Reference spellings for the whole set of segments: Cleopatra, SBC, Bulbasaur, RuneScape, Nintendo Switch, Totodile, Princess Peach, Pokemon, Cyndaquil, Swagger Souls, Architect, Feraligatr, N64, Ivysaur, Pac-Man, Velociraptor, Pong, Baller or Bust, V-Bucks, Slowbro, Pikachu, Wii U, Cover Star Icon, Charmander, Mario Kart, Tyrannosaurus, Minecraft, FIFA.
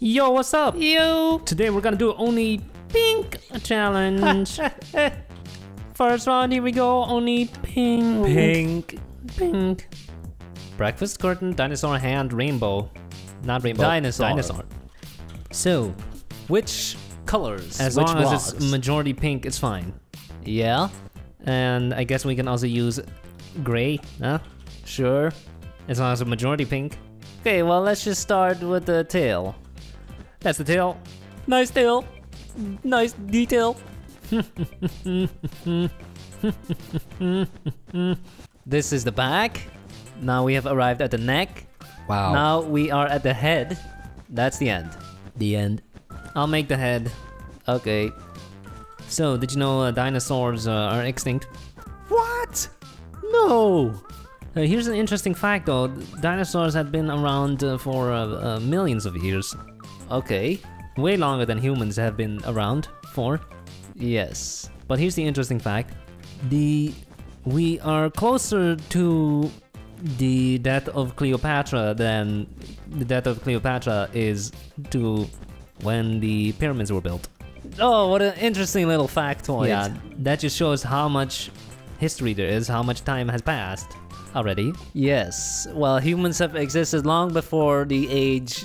Yo, what's up? Yo! Today we're gonna do only pink challenge. First round, here we go, only pink. Pink. Pink. Breakfast curtain, dinosaur hand, rainbow. Not rainbow, dinosaur. Dinosaur. So, which colors? As long as it's majority pink, it's fine. Yeah. And I guess we can also use gray, huh? Sure. As long as it's majority pink. Okay, well, let's just start with the tail. That's the tail. Nice tail. Nice detail. This is the back. Now we have arrived at the neck. Wow. Now we are at the head. That's the end. The end. I'll make the head. Okay. So, did you know dinosaurs are extinct? What? No! Here's an interesting fact though. Dinosaurs have been around for millions of years. Okay. Way longer than humans have been around for. Yes. But here's the interesting fact. We are closer to the death of Cleopatra than the death of Cleopatra is to when the pyramids were built. Oh, what an interesting little factoid. Yeah, that just shows how much history there is, how much time has passed already. Yes. Well, humans have existed long before the age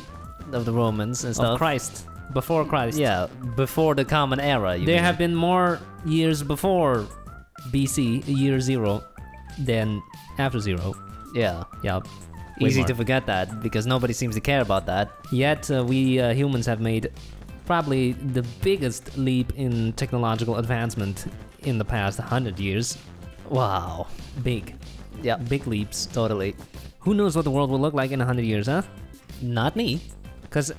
of the Romans and stuff. Of Christ. Before Christ. Yeah, before the Common Era. There have been more years before BC, year zero, than after zero. Yeah. Yeah. Easy to forget that because nobody seems to care about that. Yet we humans have made probably the biggest leap in technological advancement in the past 100 years. Wow. Big. Yeah. Big leaps. Totally. Who knows what the world will look like in 100 years, huh? Not me. Because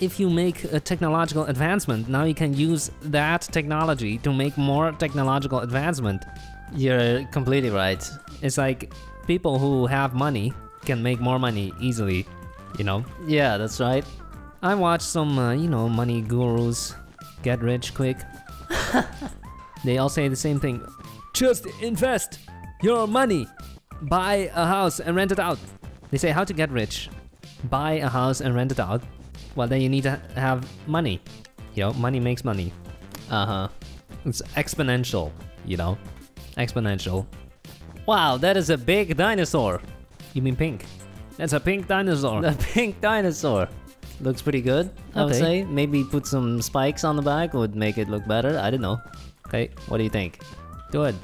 if you make a technological advancement, now you can use that technology to make more technological advancement. You're completely right. It's like people who have money can make more money easily, you know? Yeah, that's right. I watched some, you know, money gurus get rich quick. They all say the same thing. Just invest your money. Buy a house and rent it out. They say how to get rich. Buy a house and rent it out. Well, then you need to have money. You know, money makes money. Uh-huh. It's exponential, you know? Exponential. Wow, that is a big dinosaur. You mean pink? That's a pink dinosaur. A pink dinosaur. Looks pretty good, I would say. Maybe put some spikes on the back would make it look better. I don't know. Okay, what do you think? Good.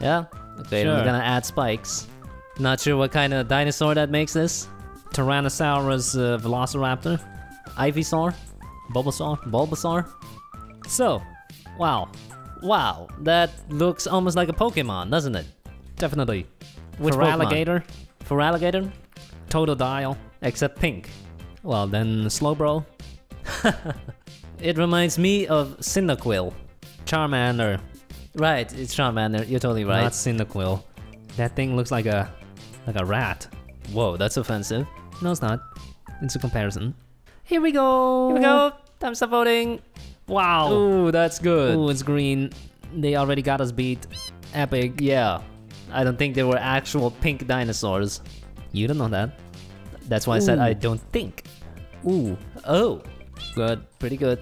Yeah? Okay, sure. We're gonna add spikes. Not sure what kind of dinosaur that makes this. Tyrannosaurus, Velociraptor. Ivysaur, Bulbasaur. So, wow, that looks almost like a Pokemon, doesn't it? Definitely. Which Feraligatr? Feraligatr? Totodile, except pink. Well, then Slowbro. It reminds me of Cyndaquil. Charmander. Right, it's Charmander. You're totally right. Not Cyndaquil. That thing looks like a rat. Whoa, that's offensive. No, it's not. It's a comparison. Here we go! Here we go! Time's up voting! Wow! Ooh, that's good. Ooh, it's green. They already got us beat. Epic. Yeah. I don't think there were actual pink dinosaurs. You don't know that. That's why I said I don't think. Ooh. Oh. Good. Pretty good.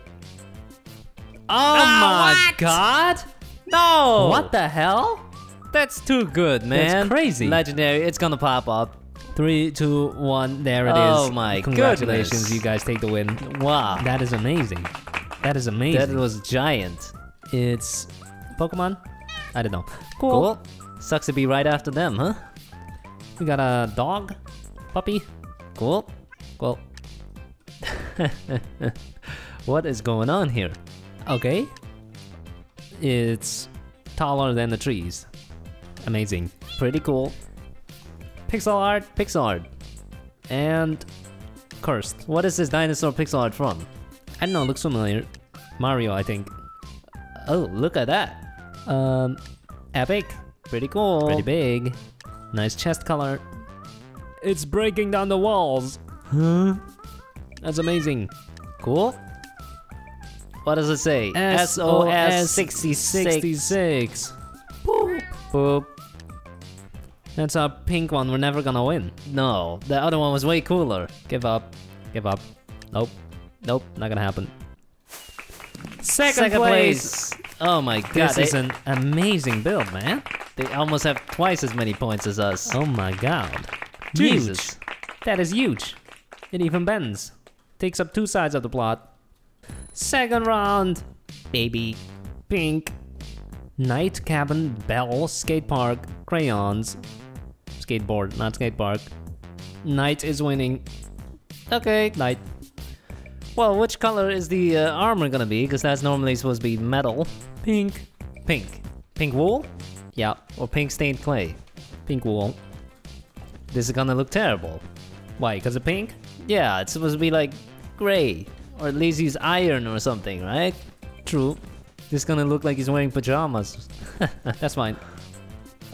Oh my god! No! What the hell? That's too good, man. That's crazy. Legendary. It's gonna pop up. 3, 2, 1, there it is. Oh my Congratulations, goodness. You guys take the win. Wow. That is amazing. That is amazing. That was giant. It's Pokemon? I don't know. Cool. Sucks to be right after them, huh? We got a dog? Puppy? Cool. What is going on here? Okay. It's taller than the trees. Amazing. Pretty cool. Pixel art. And cursed. What is this dinosaur pixel art from? I don't know, it looks familiar. Mario, I think. Oh, look at that. Epic. Pretty cool. Pretty big. Nice chest color. It's breaking down the walls. Huh? That's amazing. Cool. What does it say? SOS 66. Boop. That's our pink one, we're never gonna win. No, the other one was way cooler. Give up. Nope. Nope, not gonna happen. Second place! Oh my god, this is an amazing build, man. They almost have twice as many points as us. Oh my god. Huge. Jesus. That is huge. It even bends. Takes up two sides of the plot. Second round! Baby. Pink. Night cabin, bell, skate park, crayons. Skateboard, not skate park. Knight is winning. Okay, knight. Well, which color is the armor gonna be? Because that's normally supposed to be metal. Pink. Pink. Pink wool? Yeah, or pink stained clay. Pink wool. This is gonna look terrible. Why, because of pink? Yeah, it's supposed to be like gray. Or at least use iron or something, right? True. This is gonna look like he's wearing pajamas. That's fine.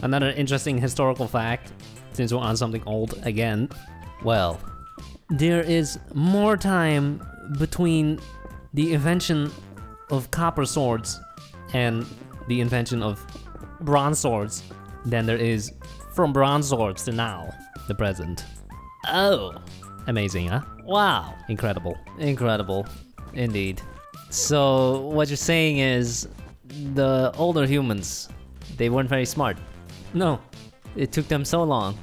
Another interesting historical fact, since we're on something old again. Well, there is more time between the invention of copper swords and the invention of bronze swords than there is from bronze swords to now, the present. Oh, amazing, huh? Wow, incredible, incredible, indeed. So what you're saying is the older humans, they weren't very smart. No, it took them so long.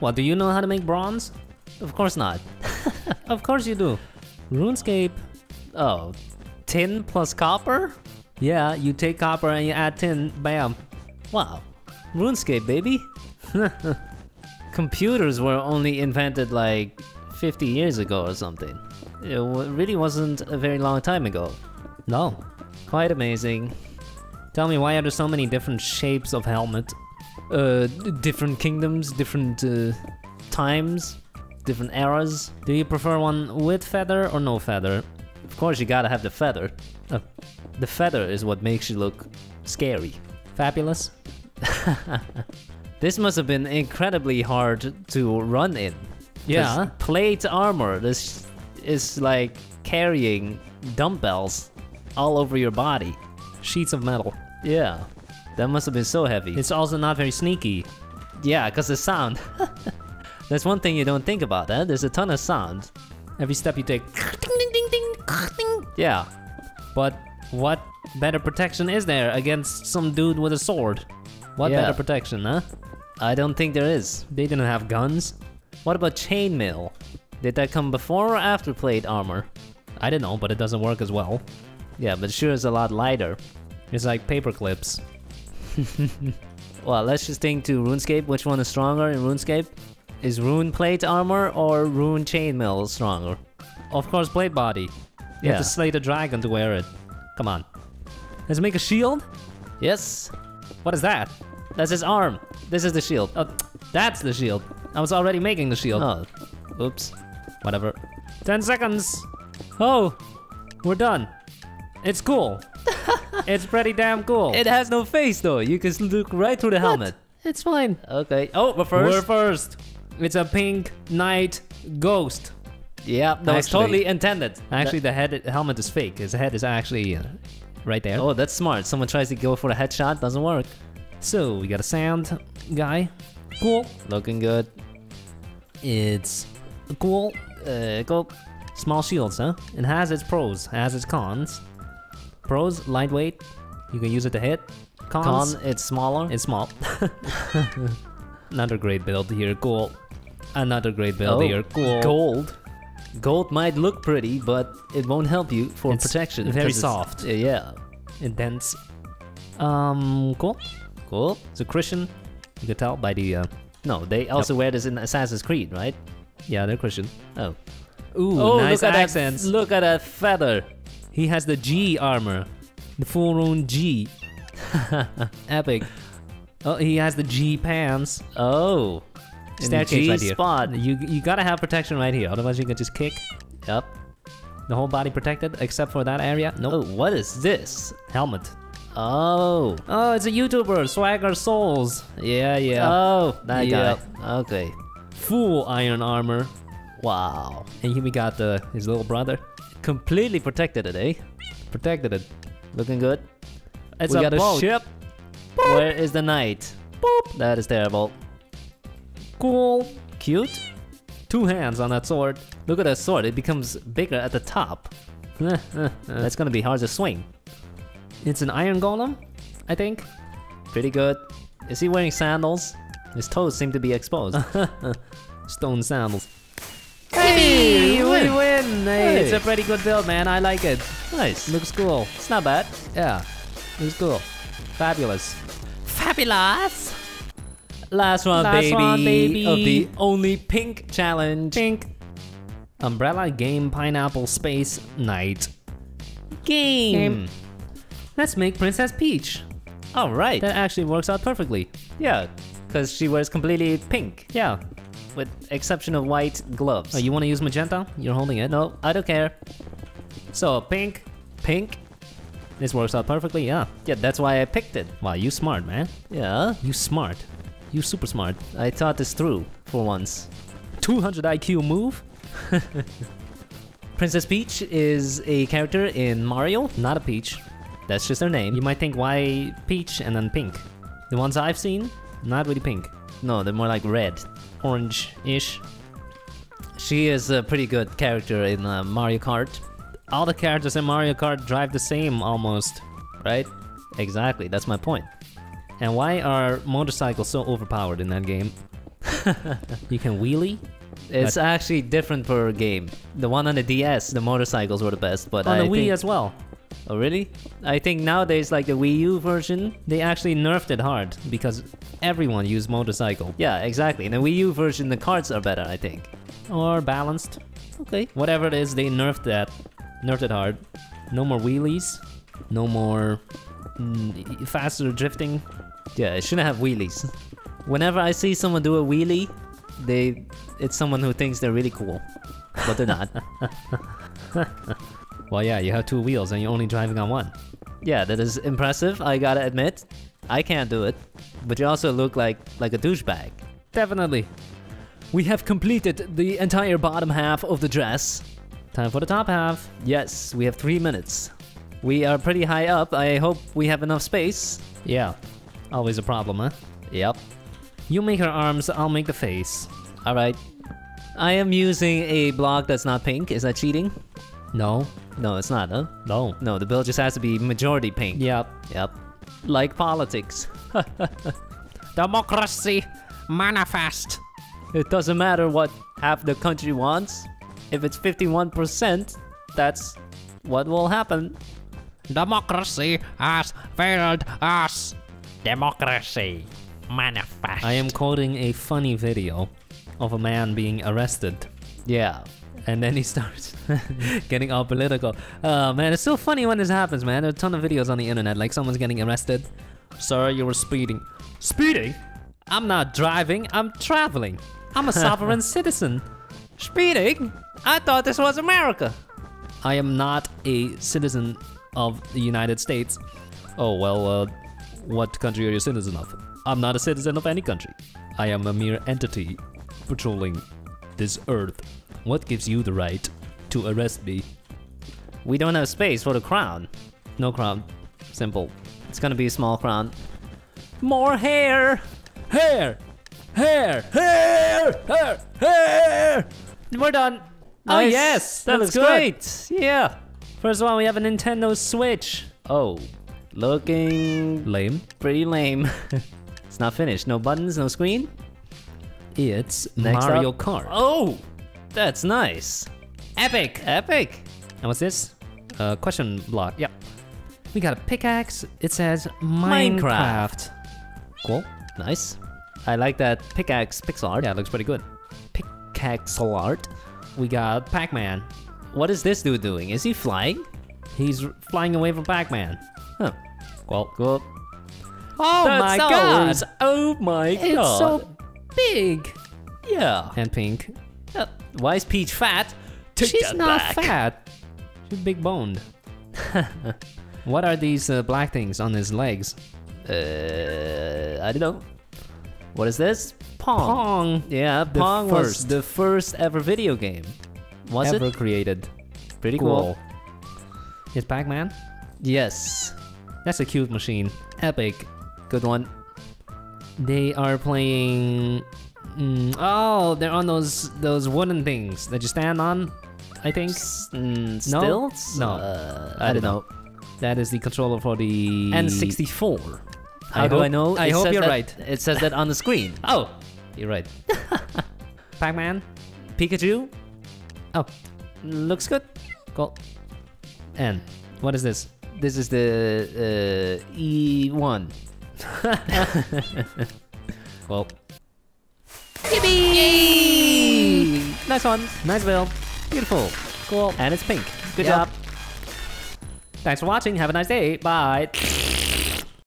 Well, do you know how to make bronze? Of course not. Of course you do. RuneScape. Oh, tin plus copper? Yeah, you take copper and you add tin, bam. Wow. RuneScape, baby. Computers were only invented like 50 years ago or something. It really wasn't a very long time ago. No. Quite amazing. Tell me, why are there so many different shapes of helmet? Different kingdoms, different times, different eras. Do you prefer one with feather or no feather? Of course you gotta have the feather. The feather is what makes you look scary. Fabulous. This must have been incredibly hard to run in. Yeah. Plate armor. This is like carrying dumbbells all over your body. Sheets of metal. Yeah. That must have been so heavy. It's also not very sneaky. Yeah, because the sound. That's one thing you don't think about, eh? There's a ton of sound. Every step you take. Yeah. But what better protection is there against some dude with a sword? What better protection, huh? I don't think there is. They didn't have guns. What about chainmail? Did that come before or after plate armor? I don't know, but it doesn't work as well. Yeah, but sure is a lot lighter. It's like paper clips. Well, let's just think to RuneScape. Which one is stronger in RuneScape? Is rune plate armor or rune chainmail stronger? Of course, plate body. You have to slay the dragon to wear it. Come on. Let's make a shield? Yes. What is that? That's his arm. This is the shield. Oh, that's the shield. I was already making the shield. Oh, oops. Whatever. 10 seconds. Oh, we're done. It's cool. It's pretty damn cool. It has no face though. You can look right through the helmet. It's fine. Okay. Oh, we're first. We're first. It's a pink knight ghost. Yeah, that was totally intended. Actually, the helmet is fake. His head is actually right there. Oh, that's smart. Someone tries to go for a headshot, doesn't work. So we got a sound guy. Cool. Looking good. It's cool. Cool. Small shields, huh? It has its pros, has its cons. Pros, lightweight. You can use it to hit. Cons, it's smaller. It's small. Another great build here. Cool. Another great build here. Cool. Gold. Gold might look pretty, but it won't help you for protection. Very soft. Yeah. And dense. Cool. Cool. It's a Christian. You can tell by the... No, they also wear this in Assassin's Creed, right? Yeah, they're Christian. Oh. Ooh, oh, nice accents. Look at that feather. He has the G armor. The full rune G. Epic. Oh, he has the G pants. Oh. Staircase right here. Spot. You gotta have protection right here, otherwise you can just kick. Yep. The whole body protected, except for that area. No. Nope. Oh, what is this? Helmet. Oh. Oh, it's a YouTuber, Swagger Souls. Yeah, yeah. Oh, that guy. Okay. Full iron armor. Wow. And here we got his little brother. Completely protected it, eh? Protected it. Looking good. It's we got a ship. Boop. Where is the knight? Boop. That is terrible. Cool. Cute. Two hands on that sword. Look at that sword, it becomes bigger at the top. That's gonna be hard to swing. It's an iron golem, I think. Pretty good. Is he wearing sandals? His toes seem to be exposed. Stone sandals. Hey! We win! Hey. It's a pretty good build, man. I like it. Nice. Looks cool. It's not bad. Yeah. Looks cool. Fabulous. Fabulous! Last round, baby, of the only pink challenge. Pink. Umbrella game pineapple space night. Game. Let's make Princess Peach. Alright. That actually works out perfectly. Yeah. Because she wears completely pink. Yeah. With exception of white gloves. Oh, you want to use magenta? You're holding it. No, I don't care. So, pink. Pink. This works out perfectly, yeah. Yeah, that's why I picked it. Wow, you smart, man. Yeah. You smart. You super smart. I thought this through for once. 200 IQ move? Princess Peach is a character in Mario, not a peach. That's just her name. You might think, why peach and then pink? The ones I've seen, not really pink. No, they're more like red, orange-ish. She is a pretty good character in Mario Kart. All the characters in Mario Kart drive the same almost, right? Exactly, that's my point. And why are motorcycles so overpowered in that game? You can wheelie? It's actually different per game. The one on the DS, the motorcycles were the best, but on the Wii as well. Oh really? I think nowadays, like the Wii U version, they actually nerfed it hard because everyone used motorcycle. Yeah, exactly. In the Wii U version, the carts are better, I think. Or balanced. Okay. Whatever it is, they nerfed that. Nerfed it hard. No more wheelies. No more faster drifting. Yeah, it shouldn't have wheelies. Whenever I see someone do a wheelie, it's someone who thinks they're really cool. But they're not. Well, yeah, you have two wheels and you're only driving on one. Yeah, that is impressive, I gotta admit. I can't do it. But you also look like a douchebag. Definitely. We have completed the entire bottom half of the dress. Time for the top half. Yes, we have 3 minutes. We are pretty high up. I hope we have enough space. Yeah. Always a problem, huh? Yep. You make her arms, I'll make the face. Alright. I am using a block that's not pink. Is that cheating? No. No, it's not, huh? No. No, the bill just has to be majority pink. Yep. Yep. Like politics. Democracy manifest. It doesn't matter what half the country wants. If it's 51%, that's what will happen. Democracy has failed us. Democracy manifest. I am quoting a funny video of a man being arrested. Yeah. And then he starts getting all political. Oh man, it's so funny when this happens, man. There are a ton of videos on the internet, like someone's getting arrested. Sir, you were speeding. Speeding? I'm not driving, I'm traveling. I'm a sovereign citizen. Speeding? I thought this was America. I am not a citizen of the United States. Oh, well, what country are you a citizen of? I'm not a citizen of any country. I am a mere entity patrolling this earth. What gives you the right to arrest me? We don't have space for the crown. No crown. Simple. It's gonna be a small crown. More hair! Hair! Hair! Hair! Hair! Hair! We're done! Nice. Oh yes! That's great! Yeah! First one, we have a Nintendo Switch. Oh. Looking... lame. Pretty lame. It's not finished. No buttons, no screen. It's Mario Kart. Oh! That's nice. Epic. Epic. And what's this? Question block. Yep. We got a pickaxe. It says Minecraft. Cool. Nice. I like that pickaxe pixel art. Yeah, it looks pretty good. Pickaxe art. We got Pac-Man. What is this dude doing? Is he flying? He's flying away from Pac-Man. Huh. Well, cool. Oh my god. Oh my god. It's so big. Yeah. And pink. Why is Peach fat? She's not fat. She's big boned. What are these black things on his legs? I don't know. What is this? Pong. Pong. Yeah, Pong was the first ever video game. Was it? Ever created. Pretty cool. Is Pac-Man? Yes. That's a cute machine. Epic. Good one. They are playing Oh, they're on those wooden things that you stand on, I think. Stilts? No. I don't know. That is the controller for the... N64. How do I know? I hope you're right. It says that on the screen. Oh, you're right. Pac-Man? Pikachu? Oh, looks good. Cool. N. What is this? This is the E1. Well. Yippee! Yay! Nice one. Nice build. Beautiful. Cool. And it's pink. Good job. Thanks for watching. Have a nice day. Bye.